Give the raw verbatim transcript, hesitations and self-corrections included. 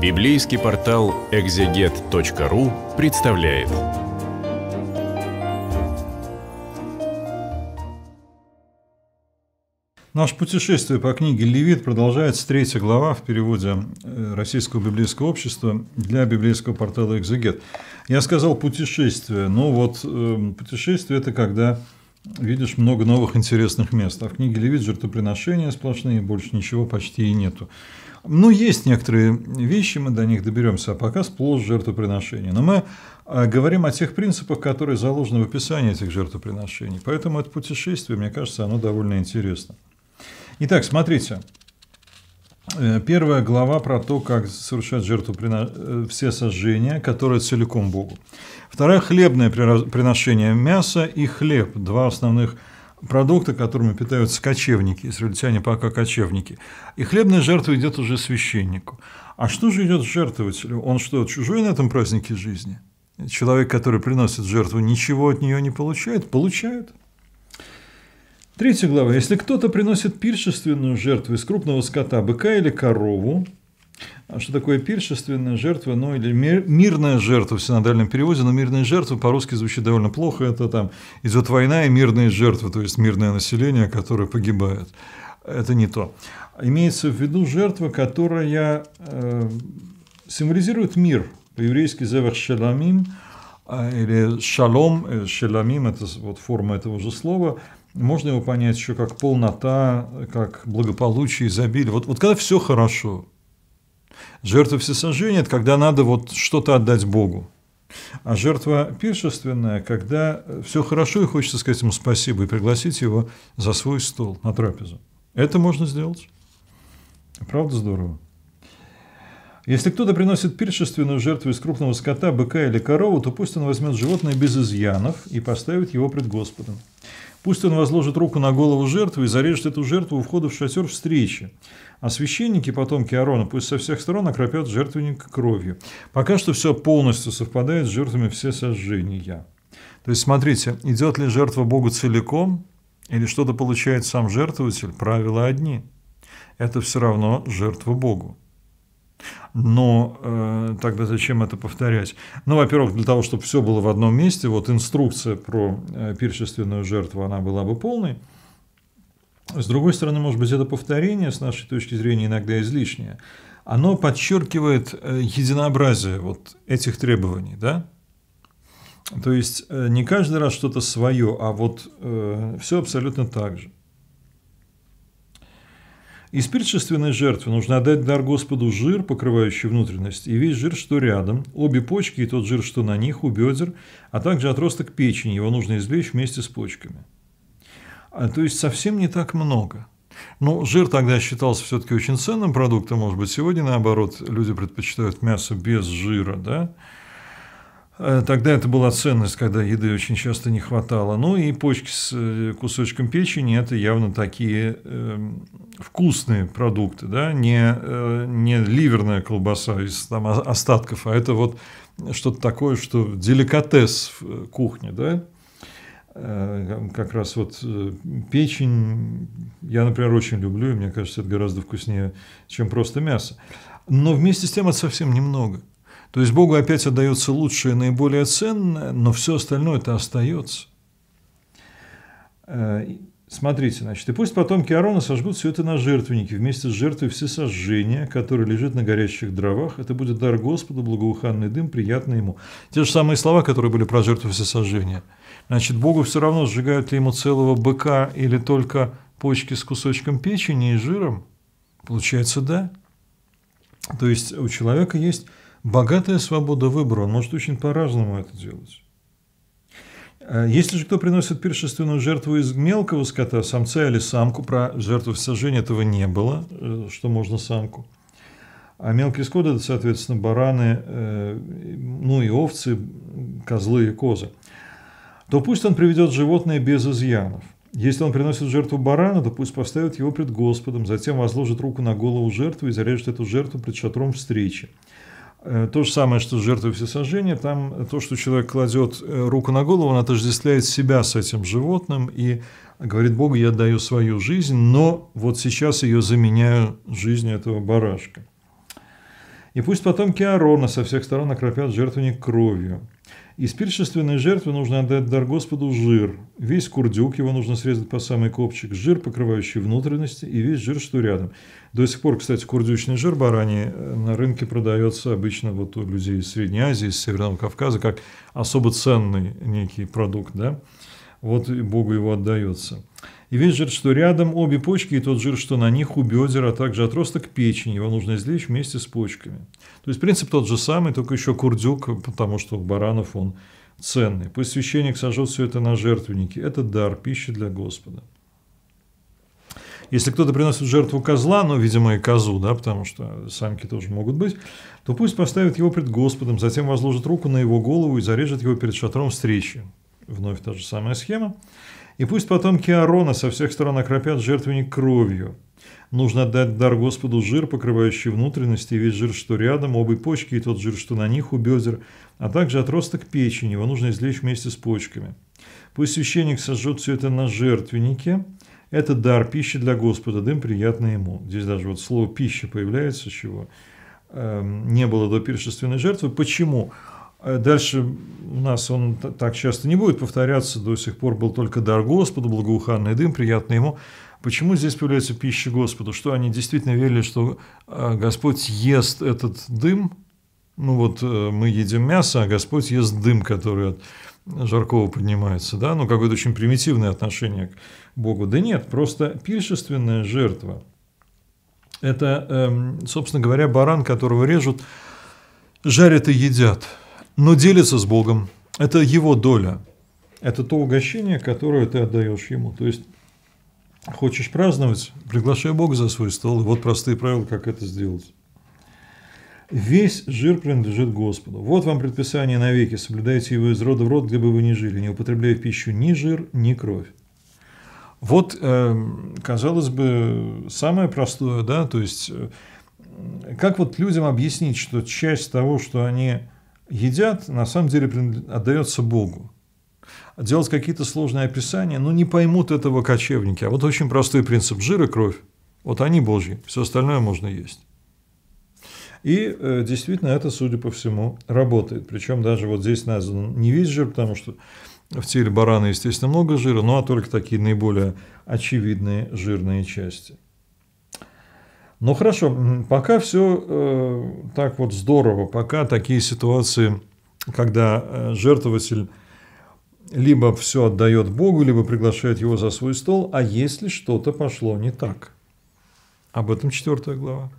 Библейский портал экзегет точка ру представляет. Наше путешествие по книге «Левит» продолжается третья глава в переводе Российского библейского общества для библейского портала «Экзегет». Я сказал «путешествие», но вот э, путешествие – это когда видишь много новых интересных мест. А в книге «Левит» жертвоприношения сплошные, больше ничего почти и нету. Ну, есть некоторые вещи, мы до них доберемся, а пока сплошь жертвоприношения. Но мы говорим о тех принципах, которые заложены в описании этих жертвоприношений. Поэтому это путешествие, мне кажется, оно довольно интересно. Итак, смотрите. Первая глава про то, как совершать жертвоприно... все сожжения, которые целиком Богу. Вторая – хлебное приношение, мяса и хлеб. Два основных продукта, которыми питаются кочевники, израильтяне пока кочевники. И хлебная жертва идет уже священнику. А что же идет жертвователю? Он что, чужой на этом празднике жизни? Человек, который приносит жертву, ничего от нее не получает? Получает. Третья глава. Если кто-то приносит пиршественную жертву из крупного скота, быка или корову, что такое пиршественная жертва, ну или мир, мирная жертва в синодальном переводе, но мирная жертва по-русски звучит довольно плохо, это там идет война и мирные жертвы, то есть мирное население, которое погибает. Это не то. Имеется в виду жертва, которая э, символизирует мир, по-еврейски завах шеламим, или шалом, шеламим, это вот форма этого же слова. Можно его понять еще как полнота, как благополучие, изобилие. Вот, вот когда все хорошо. Жертва всесожжения – это когда надо вот что-то отдать Богу. А жертва пиршественная – когда все хорошо, и хочется сказать ему спасибо, и пригласить его за свой стол на трапезу. Это можно сделать. Правда здорово? Если кто-то приносит пиршественную жертву из крупного скота, быка или корову, то пусть он возьмет животное без изъянов и поставит его пред Господом. Пусть он возложит руку на голову жертвы и зарежет эту жертву у входа в шатер встречи. А священники, потомки Аарона, пусть со всех сторон окропят жертвенника кровью. Пока что все полностью совпадает с жертвами всесожжения. То есть, смотрите, идет ли жертва Богу целиком, или что-то получает сам жертвователь, правила одни. Это все равно жертва Богу. Но э, тогда зачем это повторять? Ну, во-первых, для того, чтобы все было в одном месте, вот инструкция про э, пиршественную жертву, она была бы полной. С другой стороны, может быть, это повторение, с нашей точки зрения, иногда излишнее. Оно подчеркивает э, единообразие вот этих требований, да? То есть, э, не каждый раз что-то свое, а вот э, все абсолютно так же. Из пиршественной жертвы нужно отдать в дар Господу жир, покрывающий внутренность, и весь жир, что рядом, обе почки и тот жир, что на них, у бедер, а также отросток печени, его нужно извлечь вместе с почками. А, то есть совсем не так много. Но жир тогда считался все-таки очень ценным продуктом, может быть, сегодня наоборот, люди предпочитают мясо без жира, да? Тогда это была ценность, когда еды очень часто не хватало. Ну и почки с кусочком печени – это явно такие э, вкусные продукты, да? не, э, не ливерная колбаса из там, остатков, а это вот что-то такое, что деликатес в кухне. Да? Э, как раз вот печень я, например, очень люблю, и мне кажется, это гораздо вкуснее, чем просто мясо. Но вместе с тем это совсем немного. То есть Богу опять отдается лучшее, наиболее ценное, но все остальное-то остается. Смотрите, значит, и пусть потомки Аарона сожгут все это на жертвеннике вместе с жертвой всесожжения, которое лежит на горящих дровах. Это будет дар Господу, благоуханный дым, приятный ему. Те же самые слова, которые были про жертву всесожжения. Значит, Богу все равно, сжигают ли ему целого быка или только почки с кусочком печени и жиром. Получается, да. То есть у человека есть богатая свобода выбора, он может очень по-разному это делать. Если же кто приносит пиршественную жертву из мелкого скота, самца или самку, про жертву всесожжения этого не было, что можно самку. А мелкие скоты, соответственно, бараны, ну и овцы, козлы и козы, то пусть он приведет животное без изъянов. Если он приносит жертву барана, то пусть поставит его пред Господом, затем возложит руку на голову жертвы и зарежет эту жертву пред шатром встречи. То же самое, что с жертвой всесожжения, там то, что человек кладет руку на голову, он отождествляет себя с этим животным и говорит Богу, я отдаю свою жизнь, но вот сейчас ее заменяю жизнью этого барашка. И пусть потомки Аарона со всех сторон окропят жертвенник кровью. Из пиршественной жертвы нужно отдать дар Господу жир. Весь курдюк, его нужно срезать по самый копчик, жир, покрывающий внутренности, и весь жир, что рядом. До сих пор, кстати, курдючный жир бараний на рынке продается обычно вот у людей из Средней Азии, из Северного Кавказа, как особо ценный некий продукт, да? Вот и Богу его отдается. И весь жир, что рядом, обе почки и тот жир, что на них, у бедер, а также отросток печени. Его нужно извлечь вместе с почками. То есть принцип тот же самый, только еще курдюк, потому что у баранов он ценный. Пусть священник сожжет все это на жертвеннике. Это дар пищи для Господа. Если кто-то приносит жертву козла, ну, видимо, и козу, да, потому что самки тоже могут быть, то пусть поставит его пред Господом, затем возложит руку на его голову и зарежет его перед шатром встречи. Вновь та же самая схема. И пусть потомки Аарона со всех сторон окропят жертвенник кровью. Нужно отдать дар Господу жир, покрывающий внутренности, и весь жир, что рядом, обе почки и тот жир, что на них, у бедер, а также отросток печени, его нужно извлечь вместе с почками. Пусть священник сожжет все это на жертвеннике. Это дар пищи для Господа, дым приятный ему. Здесь даже вот слово «пища» появляется, чего не было до пиршественной жертвы. Почему? Дальше у нас он так часто не будет повторяться, до сих пор был только дар Господу, благоуханный дым, приятный ему. Почему здесь появляется пища Господу? Что они действительно верили, что Господь ест этот дым? Ну вот мы едим мясо, а Господь ест дым, который от жаркого поднимается. Да? Ну какое-то очень примитивное отношение к Богу. Да нет, просто пиршественная жертва. Это, собственно говоря, баран, которого режут, жарят и едят. Но делится с Богом. Это его доля. Это то угощение, которое ты отдаешь ему. То есть, хочешь праздновать, приглашай Бога за свой стол. И вот простые правила, как это сделать. Весь жир принадлежит Господу. Вот вам предписание навеки. Соблюдайте его из рода в род, где бы вы ни жили. Не употребляя в пищу ни жир, ни кровь. Вот, казалось бы, самое простое, да, то есть, как вот людям объяснить, что часть того, что они едят, на самом деле отдается Богу. Делать какие-то сложные описания, но не поймут этого кочевники. А вот очень простой принцип: жир и кровь. Вот они Божьи, все остальное можно есть. И э, действительно это, судя по всему, работает. Причем даже вот здесь назван не весь жир, потому что в теле барана, естественно, много жира, ну а только такие наиболее очевидные жирные части. Ну хорошо, пока все э, так вот здорово, пока такие ситуации, когда жертвователь либо все отдает Богу, либо приглашает его за свой стол, а если что-то пошло не так. Об этом четвертая глава.